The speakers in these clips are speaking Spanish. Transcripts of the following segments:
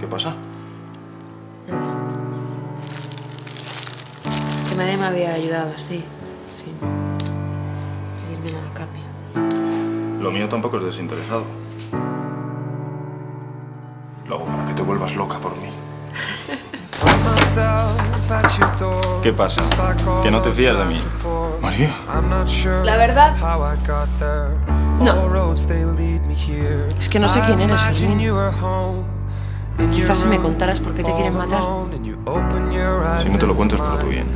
¿Qué pasa? Nada. Es que nadie me había ayudado así, sin pedirme nada a cambio. Lo mío tampoco es desinteresado. Lo hago para que te vuelvas loca por mí. ¿Qué pasa? ¿Que no te fías de mí? María. La verdad, no. Es que no sé quién eres, Fermín. Quizás si me contaras por qué te quieren matar. Si no te lo cuento es por tu bien.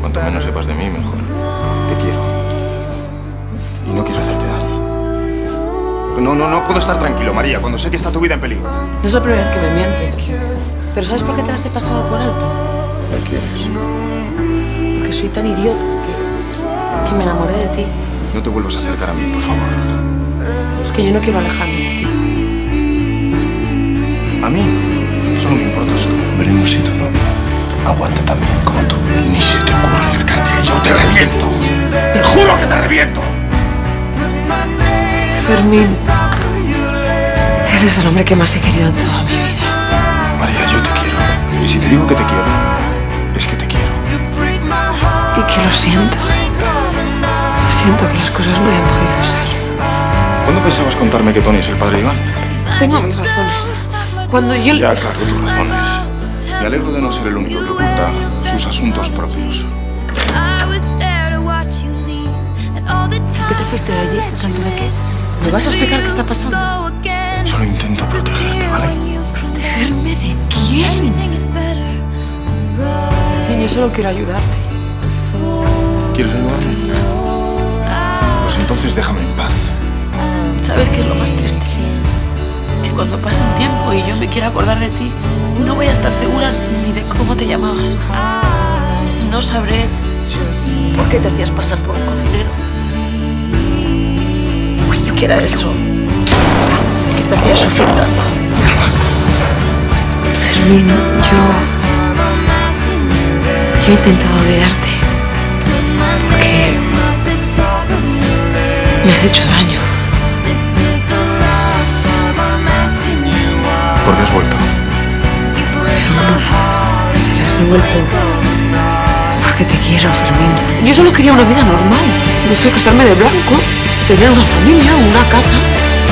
Cuanto menos sepas de mí, mejor. Te quiero. Y no quiero hacerte daño. No puedo estar tranquilo, María, cuando sé que está tu vida en peligro. No es la primera vez que me mientes. ¿Pero sabes por qué te las he pasado por alto? ¿Por qué eres? Porque soy tan idiota que me enamoré de ti. No te vuelvas a acercar a mí, por favor. Es que yo no quiero alejarme de ti. A mí solo me importas tú. Veremos si tu novia aguanta tan bien como tú. Ni se te ocurre acercarte a ella. ¡Te reviento! ¡Te juro que te reviento! Fermín, eres el hombre que más he querido en toda mi vida. María, yo te quiero. Y si te digo que te quiero, es que te quiero. Y que lo siento. Siento que las cosas no hayan podido ser. ¿Cuándo pensabas contarme que Tony es el padre de Iván? Tengo mis razones. Cuando yo... Ya, claro, tus razones. Me alegro de no ser el único que oculta sus asuntos propios. ¿Qué te fuiste de allí esa cantidad que eres? ¿Me vas a explicar qué está pasando? Solo intento protegerte, ¿vale? ¿Protegerme de quién? Niño, yo solo quiero ayudarte. ¿Quieres ayudarme? Pues entonces déjame en paz. ¿Sabes qué es lo más triste? Que cuando pase un tiempo y yo me quiera acordar de ti, no voy a estar segura ni de cómo te llamabas. No sabré por qué te hacías pasar por un cocinero. Yo quiera eso, que te hacía sufrir tanto. Fermín, yo he intentado olvidarte porque me has hecho daño. ¿Por qué has vuelto? Pero no puedo. Pero has vuelto porque te quiero, Fermín. Yo solo quería una vida normal. No sé, casarme de blanco, tener una familia, una casa.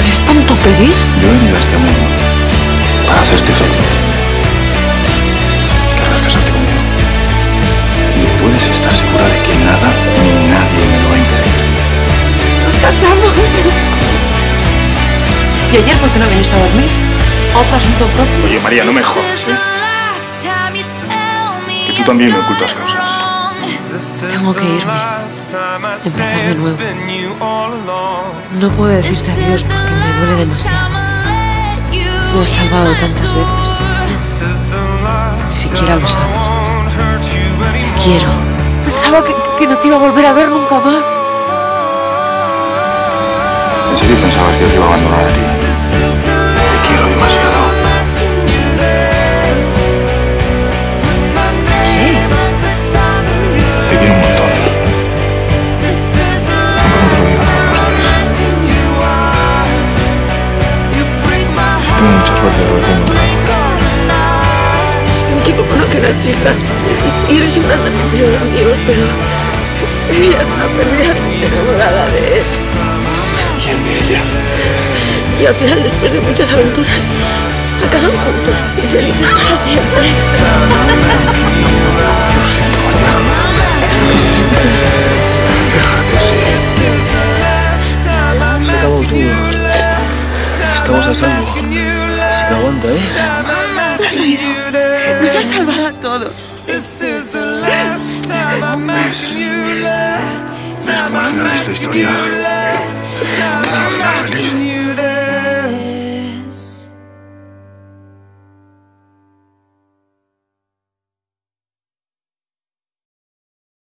¿Es tanto pedir? Yo he venido a este mundo para hacerte feliz. ¿Querrás casarte conmigo? Y puedes estar segura de que nada ni nadie me lo va a impedir. ¡Nos casamos! ¿Y ayer por qué no viniste a dormir? Otro asunto propio. Oye, María, no me jodas, ¿eh? Que tú también me ocultas cosas. Tengo que irme. Empezar de nuevo. No puedo decirte adiós porque me duele demasiado. Me has salvado tantas veces. Ni siquiera lo sabes. Te quiero. Pensaba que no te iba a volver a ver nunca más. ¿En serio pensabas que yo te iba a abandonar a ti? Tengo mucha suerte de verte encontrado. Quiero conocer a chicas y eres siempre de mis amigos, pero ella está perdidamente enamorada de él. ¿Quién de ella? Y al final, después de muchas aventuras, acaban juntos y felices para siempre. Lo siento, María. Es lo que siento. Déjate así. Se acabó todo. Estamos a salvo. Si te aguanta, ¿eh? ¿Me has oído? Nos has salvado a todos. ¿Ves? ¿Ves cómo al final de esta historia?